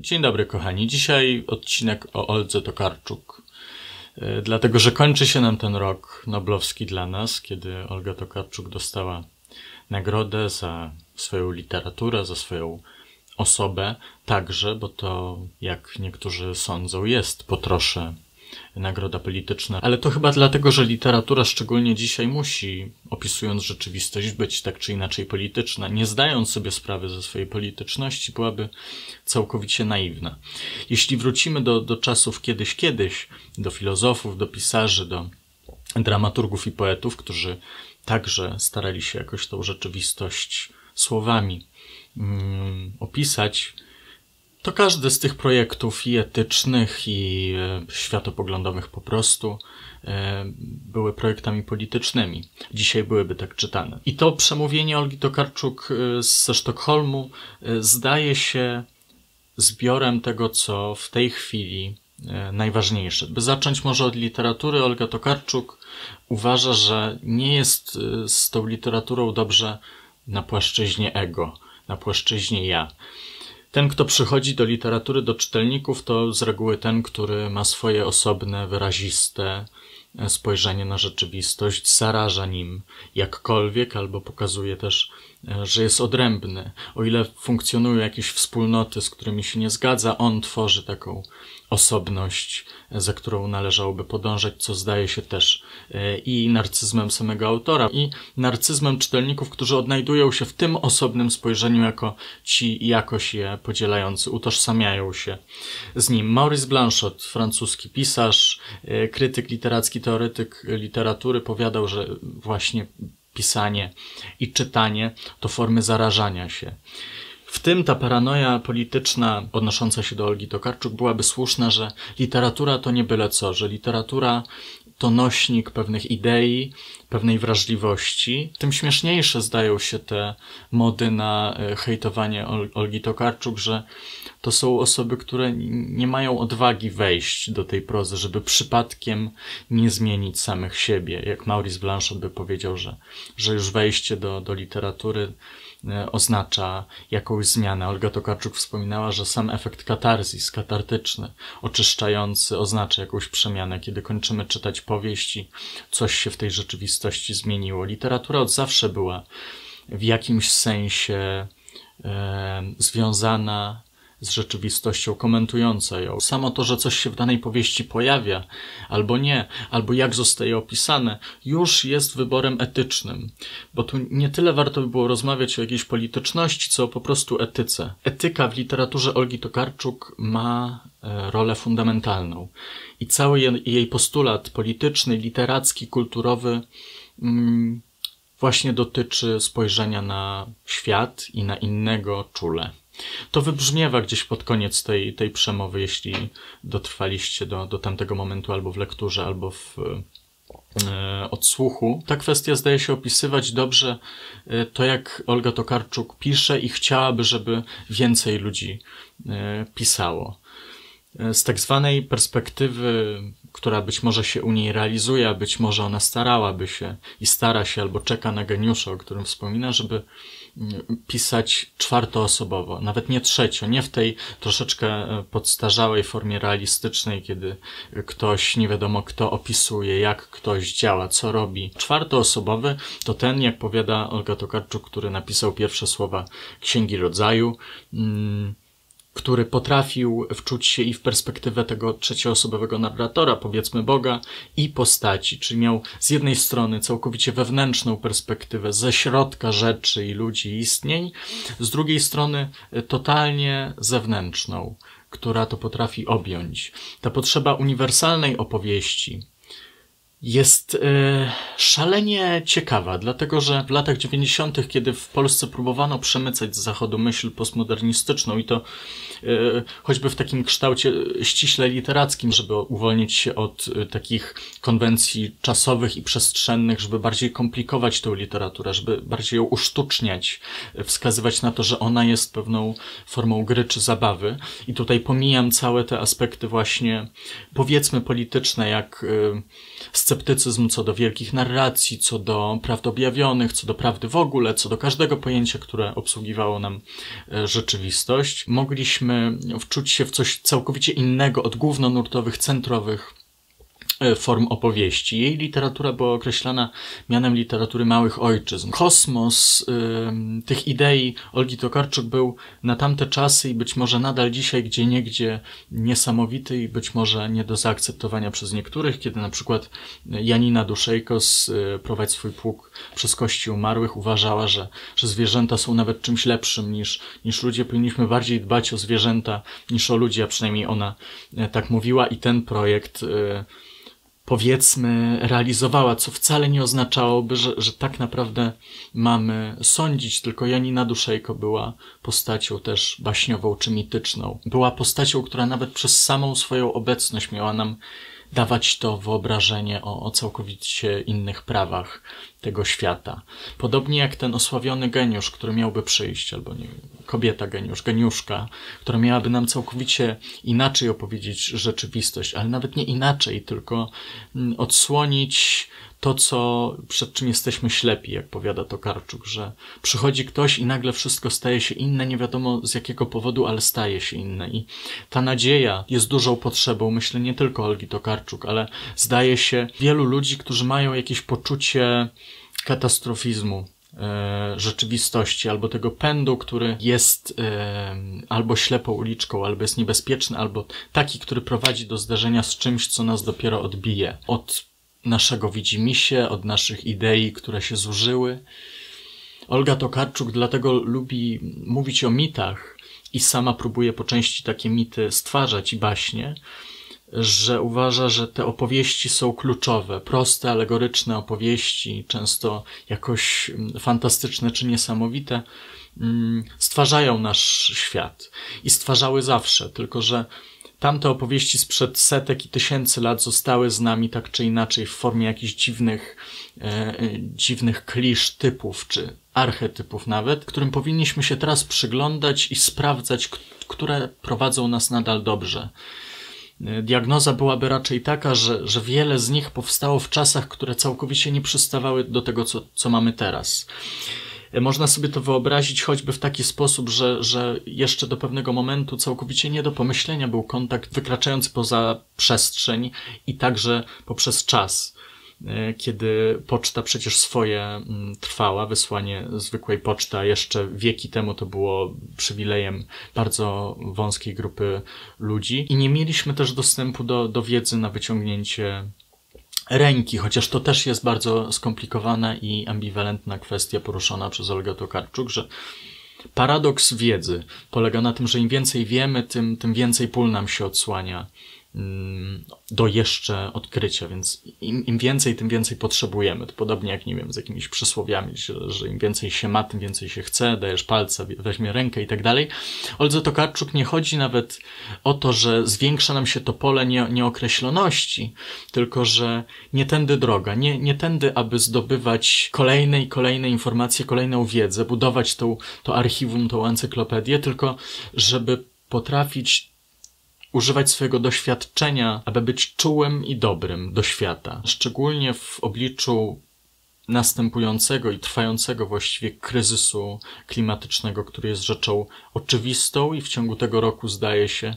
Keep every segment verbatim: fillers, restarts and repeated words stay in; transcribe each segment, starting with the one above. Dzień dobry kochani, dzisiaj odcinek o Oldze Tokarczuk, dlatego że kończy się nam ten rok noblowski dla nas, kiedy Olga Tokarczuk dostała nagrodę za swoją literaturę, za swoją osobę także, bo to, jak niektórzy sądzą, jest po trosze nagroda polityczna, ale to chyba dlatego, że literatura szczególnie dzisiaj musi, opisując rzeczywistość, być tak czy inaczej polityczna. Nie zdając sobie sprawy ze swojej polityczności, byłaby całkowicie naiwna. Jeśli wrócimy do, do czasów kiedyś, kiedyś, do filozofów, do pisarzy, do dramaturgów i poetów, którzy także starali się jakoś tą rzeczywistość słowami mm, opisać, to każdy z tych projektów i etycznych, i światopoglądowych po prostu były projektami politycznymi. Dzisiaj byłyby tak czytane. I to przemówienie Olgi Tokarczuk ze Sztokholmu zdaje się zbiorem tego, co w tej chwili najważniejsze. By zacząć może od literatury, Olga Tokarczuk uważa, że nie jest z tą literaturą dobrze na płaszczyźnie ego, na płaszczyźnie ja. Ten, kto przychodzi do literatury, do czytelników, to z reguły ten, który ma swoje osobne, wyraziste spojrzenie na rzeczywistość, zaraża nim jakkolwiek, albo pokazuje też, że jest odrębny. O ile funkcjonują jakieś wspólnoty, z którymi się nie zgadza, on tworzy taką osobność, za którą należałoby podążać, co zdaje się też i narcyzmem samego autora, i narcyzmem czytelników, którzy odnajdują się w tym osobnym spojrzeniu jako ci jakoś je podzielający, utożsamiają się z nim. Maurice Blanchot, francuski pisarz, krytyk literacki, teoretyk literatury, powiadał, że właśnie pisanie i czytanie to formy zarażania się. W tym ta paranoja polityczna odnosząca się do Olgi Tokarczuk byłaby słuszna, że literatura to nie byle co, że literatura to nośnik pewnych idei, pewnej wrażliwości. Tym śmieszniejsze zdają się te mody na hejtowanie Olgi Tokarczuk, że to są osoby, które nie mają odwagi wejść do tej prozy, żeby przypadkiem nie zmienić samych siebie. Jak Maurice Blanchot by powiedział, że, że już wejście do, do literatury oznacza jakąś zmianę. Olga Tokarczuk wspominała, że sam efekt katarzis, katartyczny, oczyszczający, oznacza jakąś przemianę. Kiedy kończymy czytać powieści, coś się w tej rzeczywistości zmieniło. Literatura od zawsze była w jakimś sensie e, związana z rzeczywistością, komentująca ją. Samo to, że coś się w danej powieści pojawia, albo nie, albo jak zostaje opisane, już jest wyborem etycznym. Bo tu nie tyle warto by było rozmawiać o jakiejś polityczności, co po prostu etyce. Etyka w literaturze Olgi Tokarczuk ma rolę fundamentalną. I cały jej postulat polityczny, literacki, kulturowy mm, właśnie dotyczy spojrzenia na świat i na innego czule. To wybrzmiewa gdzieś pod koniec tej, tej przemowy, jeśli dotrwaliście do, do tamtego momentu albo w lekturze, albo w e, odsłuchu. Ta kwestia zdaje się opisywać dobrze e, to, jak Olga Tokarczuk pisze i chciałaby, żeby więcej ludzi e, pisało. E, z tak zwanej perspektywy, która być może się u niej realizuje, a być może ona starałaby się i stara się albo czeka na geniusza, o którym wspomina, żeby pisać czwartoosobowo, nawet nie trzecio, nie w tej troszeczkę podstarzałej formie realistycznej, kiedy ktoś, nie wiadomo kto, opisuje, jak ktoś działa, co robi. Czwartoosobowy to ten, jak powiada Olga Tokarczuk, który napisał pierwsze słowa Księgi Rodzaju, hmm, który potrafił wczuć się i w perspektywę tego trzecioosobowego narratora, powiedzmy Boga, i postaci. Czyli miał z jednej strony całkowicie wewnętrzną perspektywę ze środka rzeczy i ludzi i istnień, z drugiej strony totalnie zewnętrzną, która to potrafi objąć. Ta potrzeba uniwersalnej opowieści jest yy, szalenie ciekawa, dlatego że w latach dziewięćdziesiątych, kiedy w Polsce próbowano przemycać z zachodu myśl postmodernistyczną i to yy, choćby w takim kształcie ściśle literackim, żeby uwolnić się od y, takich konwencji czasowych i przestrzennych, żeby bardziej komplikować tę literaturę, żeby bardziej ją usztuczniać, y, wskazywać na to, że ona jest pewną formą gry czy zabawy. I tutaj pomijam całe te aspekty właśnie, powiedzmy, polityczne, jak y, sceptycyzm co do wielkich narracji, co do prawd objawionych, co do prawdy w ogóle, co do każdego pojęcia, które obsługiwało nam rzeczywistość. Mogliśmy wczuć się w coś całkowicie innego od głównonurtowych, centrowych form opowieści. Jej literatura była określana mianem literatury małych ojczyzn. Kosmos y, tych idei Olgi Tokarczuk był na tamte czasy i być może nadal dzisiaj gdzieniegdzie niesamowity i być może nie do zaakceptowania przez niektórych, kiedy na przykład Janina Duszejko z y, Prowadź swój pług przez kości umarłych uważała, że, że zwierzęta są nawet czymś lepszym niż, niż ludzie. Powinniśmy bardziej dbać o zwierzęta niż o ludzi, a przynajmniej ona y, tak mówiła i ten projekt y, powiedzmy, realizowała, co wcale nie oznaczałoby, że, że tak naprawdę mamy sądzić, tylko Janina Duszejko była postacią też baśniową czy mityczną. Była postacią, która nawet przez samą swoją obecność miała nam dawać to wyobrażenie o, o całkowicie innych prawach tego świata. Podobnie jak ten osławiony geniusz, który miałby przyjść, albo nie wiem, kobieta geniusz, geniuszka, która miałaby nam całkowicie inaczej opowiedzieć rzeczywistość, ale nawet nie inaczej, tylko odsłonić to, co, przed czym jesteśmy ślepi, jak powiada Tokarczuk, że przychodzi ktoś i nagle wszystko staje się inne, nie wiadomo z jakiego powodu, ale staje się inne. I ta nadzieja jest dużą potrzebą, myślę, nie tylko Olgi Tokarczuk, ale zdaje się wielu ludzi, którzy mają jakieś poczucie katastrofizmu rzeczywistości, albo tego pędu, który jest yy, albo ślepą uliczką, albo jest niebezpieczny, albo taki, który prowadzi do zderzenia z czymś, co nas dopiero odbije. Od naszego widzimisię, od naszych idei, które się zużyły. Olga Tokarczuk dlatego lubi mówić o mitach i sama próbuje po części takie mity stwarzać i baśnie, że uważa, że te opowieści są kluczowe, proste, alegoryczne opowieści, często jakoś fantastyczne czy niesamowite, stwarzają nasz świat i stwarzały zawsze, tylko że tamte opowieści sprzed setek i tysięcy lat zostały z nami tak czy inaczej w formie jakichś dziwnych, e, dziwnych klisz, typów czy archetypów nawet, którym powinniśmy się teraz przyglądać i sprawdzać, które prowadzą nas nadal dobrze. Diagnoza byłaby raczej taka, że, że wiele z nich powstało w czasach, które całkowicie nie przystawały do tego, co, co mamy teraz. Można sobie to wyobrazić choćby w taki sposób, że, że jeszcze do pewnego momentu całkowicie nie do pomyślenia był kontakt wykraczający poza przestrzeń i także poprzez czas, kiedy poczta przecież swoje trwała, wysłanie zwykłej poczty, a jeszcze wieki temu to było przywilejem bardzo wąskiej grupy ludzi. I nie mieliśmy też dostępu do, do wiedzy na wyciągnięcie ręki, chociaż to też jest bardzo skomplikowana i ambiwalentna kwestia poruszona przez Olgę Tokarczuk, że paradoks wiedzy polega na tym, że im więcej wiemy, tym, tym więcej pól nam się odsłania do jeszcze odkrycia, więc im, im więcej, tym więcej potrzebujemy. To podobnie jak, nie wiem, z jakimiś przysłowiami, że, że im więcej się ma, tym więcej się chce, dajesz palca, weźmie rękę i tak dalej. Oldze Tokarczuk nie chodzi nawet o to, że zwiększa nam się to pole nie, nieokreśloności, tylko że nie tędy droga, nie, nie tędy, aby zdobywać kolejne i kolejne informacje, kolejną wiedzę, budować tą, to archiwum, tą encyklopedię, tylko żeby potrafić używać swojego doświadczenia, aby być czułym i dobrym do świata. Szczególnie w obliczu następującego i trwającego właściwie kryzysu klimatycznego, który jest rzeczą oczywistą i w ciągu tego roku zdaje się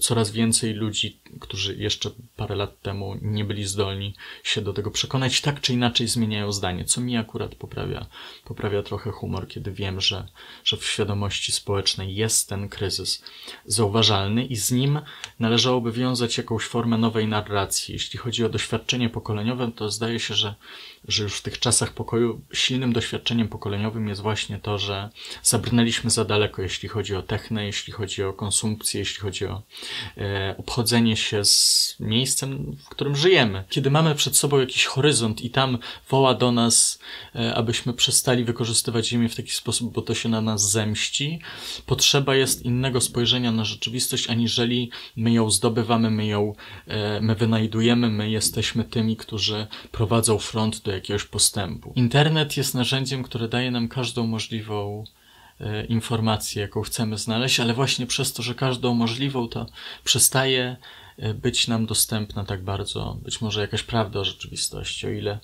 coraz więcej ludzi, którzy jeszcze parę lat temu nie byli zdolni się do tego przekonać, tak czy inaczej zmieniają zdanie, co mi akurat poprawia, poprawia trochę humor, kiedy wiem, że, że w świadomości społecznej jest ten kryzys zauważalny i z nim należałoby wiązać jakąś formę nowej narracji. Jeśli chodzi o doświadczenie pokoleniowe, to zdaje się, że, że już w tych czasach W czasach pokoju silnym doświadczeniem pokoleniowym jest właśnie to, że zabrnęliśmy za daleko, jeśli chodzi o technę, jeśli chodzi o konsumpcję, jeśli chodzi o e, obchodzenie się z miejscem, w którym żyjemy. Kiedy mamy przed sobą jakiś horyzont i tam woła do nas, e, abyśmy przestali wykorzystywać ziemię w taki sposób, bo to się na nas zemści, potrzeba jest innego spojrzenia na rzeczywistość, aniżeli my ją zdobywamy, my ją e, my wynajdujemy, my jesteśmy tymi, którzy prowadzą front do jakiegoś postępu. Internet jest narzędziem, które daje nam każdą możliwą e, informację, jaką chcemy znaleźć, ale właśnie przez to, że każdą możliwą, to przestaje być nam dostępna tak bardzo, być może jakaś prawda o rzeczywistości, o ile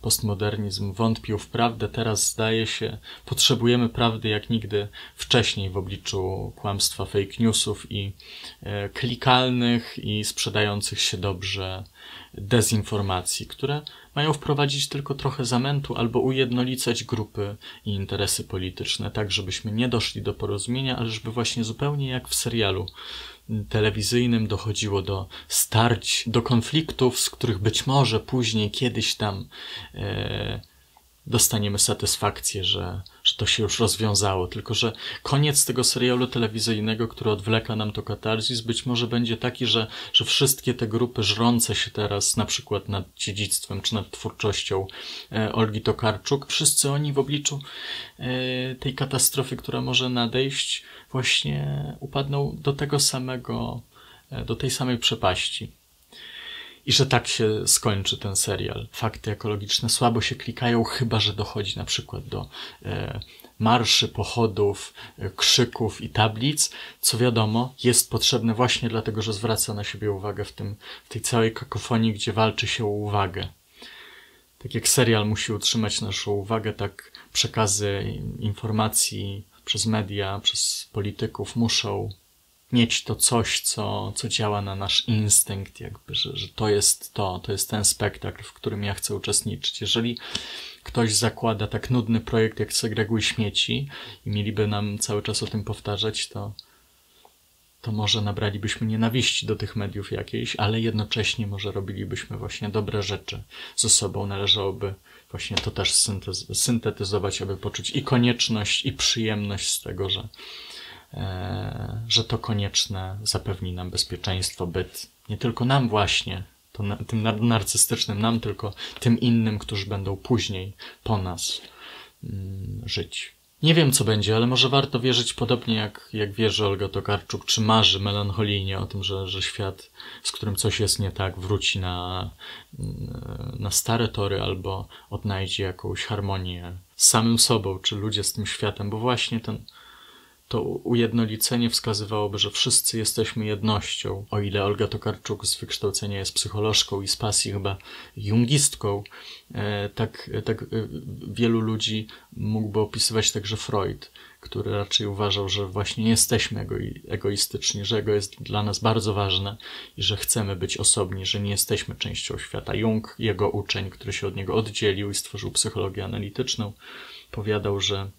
postmodernizm wątpił w prawdę, teraz zdaje się, potrzebujemy prawdy jak nigdy wcześniej w obliczu kłamstwa, fake newsów i klikalnych i sprzedających się dobrze dezinformacji, które mają wprowadzić tylko trochę zamętu albo ujednolicać grupy i interesy polityczne, tak żebyśmy nie doszli do porozumienia, ale żeby właśnie zupełnie jak w serialu telewizyjnym dochodziło do starć, do konfliktów, z których być może później, kiedyś tam e, dostaniemy satysfakcję, że, że to się już rozwiązało. Tylko że koniec tego serialu telewizyjnego, który odwleka nam to katarzis, być może będzie taki, że, że wszystkie te grupy żrące się teraz na przykład nad dziedzictwem czy nad twórczością e, Olgi Tokarczuk, wszyscy oni w obliczu e, tej katastrofy, która może nadejść, właśnie upadną do tego samego, do tej samej przepaści. I że tak się skończy ten serial. Fakty ekologiczne słabo się klikają, chyba że dochodzi na przykład do e, marszy, pochodów, e, krzyków i tablic, co wiadomo jest potrzebne właśnie dlatego, że zwraca na siebie uwagę w, tym, w tej całej kakofonii, gdzie walczy się o uwagę. Tak jak serial musi utrzymać naszą uwagę, tak przekazy informacji przez media, przez polityków muszą mieć to coś, co, co działa na nasz instynkt, jakby, że, że to jest to, to jest ten spektakl, w którym ja chcę uczestniczyć. Jeżeli ktoś zakłada tak nudny projekt jak Segreguj śmieci i mieliby nam cały czas o tym powtarzać, to, to może nabralibyśmy nienawiści do tych mediów jakiejś, ale jednocześnie może robilibyśmy właśnie dobre rzeczy ze sobą. Należałoby właśnie to też syntetyzować, aby poczuć i konieczność, i przyjemność z tego, że, e, że to konieczne zapewni nam bezpieczeństwo, byt. Nie tylko nam właśnie, to na, tym narcystycznym nam, tylko tym innym, którzy będą później po nas mm, żyć. Nie wiem, co będzie, ale może warto wierzyć podobnie jak, jak wierzy Olga Tokarczuk, czy marzy melancholijnie o tym, że, że świat, z którym coś jest nie tak, wróci na, na stare tory albo odnajdzie jakąś harmonię z samym sobą, czy ludzie z tym światem, bo właśnie ten, to ujednolicenie wskazywałoby, że wszyscy jesteśmy jednością. O ile Olga Tokarczuk z wykształcenia jest psycholożką i z pasji chyba jungistką, tak, tak wielu ludzi mógłby opisywać także Freud, który raczej uważał, że właśnie jesteśmy egoistyczni, że ego jest dla nas bardzo ważne i że chcemy być osobni, że nie jesteśmy częścią świata. Jung, jego uczeń, który się od niego oddzielił i stworzył psychologię analityczną, powiadał, że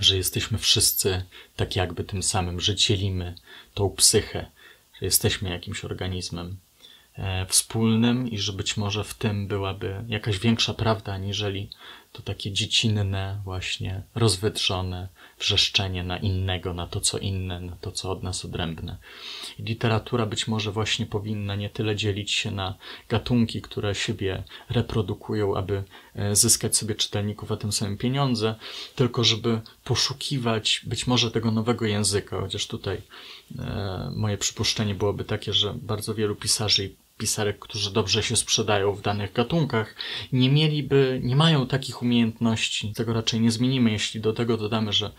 że jesteśmy wszyscy tak jakby tym samym, że dzielimy tą psychę, że jesteśmy jakimś organizmem e, wspólnym i że być może w tym byłaby jakaś większa prawda, aniżeli to takie dziecinne, właśnie rozwydrzone wrzeszczenie na innego, na to, co inne, na to, co od nas odrębne. I literatura być może właśnie powinna nie tyle dzielić się na gatunki, które siebie reprodukują, aby zyskać sobie czytelników, a tym samym pieniądze, tylko żeby poszukiwać być może tego nowego języka, chociaż tutaj e, moje przypuszczenie byłoby takie, że bardzo wielu pisarzy i pisarek, którzy dobrze się sprzedają w danych gatunkach, nie mieliby, nie mają takich umiejętności. Tego raczej nie zmienimy, jeśli do tego dodamy, że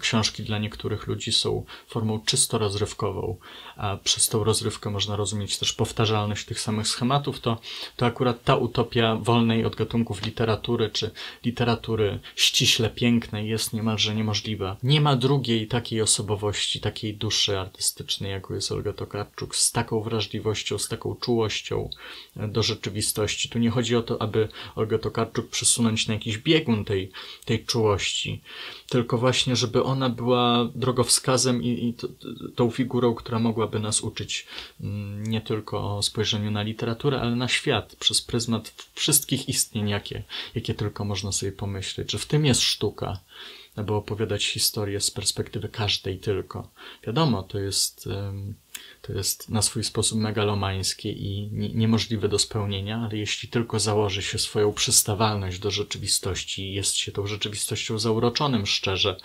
książki dla niektórych ludzi są formą czysto rozrywkową, a przez tą rozrywkę można rozumieć też powtarzalność tych samych schematów, to, to akurat ta utopia wolnej od gatunków literatury, czy literatury ściśle pięknej jest niemalże niemożliwa. Nie ma drugiej takiej osobowości, takiej duszy artystycznej, jaką jest Olga Tokarczuk, z taką wrażliwością, z taką czułością do rzeczywistości. Tu nie chodzi o to, aby Olgę Tokarczuk przesunąć na jakiś biegun tej, tej czułości, tylko właśnie, żeby ona była drogowskazem i, i t, t, tą figurą, która mogłaby nas uczyć mm, nie tylko o spojrzeniu na literaturę, ale na świat przez pryzmat wszystkich istnień, jakie, jakie tylko można sobie pomyśleć, że w tym jest sztuka, aby opowiadać historię z perspektywy każdej tylko. Wiadomo, to jest... Ym, To jest na swój sposób megalomańskie i niemożliwe do spełnienia, ale jeśli tylko założy się swoją przystawalność do rzeczywistości i jest się tą rzeczywistością zauroczonym szczerze,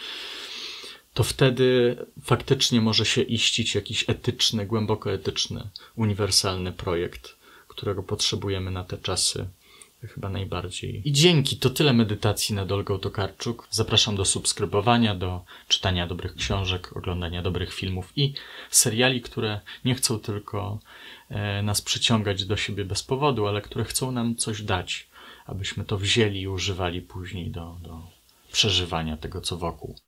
to wtedy faktycznie może się iścić jakiś etyczny, głęboko etyczny, uniwersalny projekt, którego potrzebujemy na te czasy chyba najbardziej. I dzięki, to tyle medytacji nad Olgą Tokarczuk. Zapraszam do subskrybowania, do czytania dobrych książek, oglądania dobrych filmów i seriali, które nie chcą tylko e, nas przyciągać do siebie bez powodu, ale które chcą nam coś dać, abyśmy to wzięli i używali później do, do przeżywania tego, co wokół.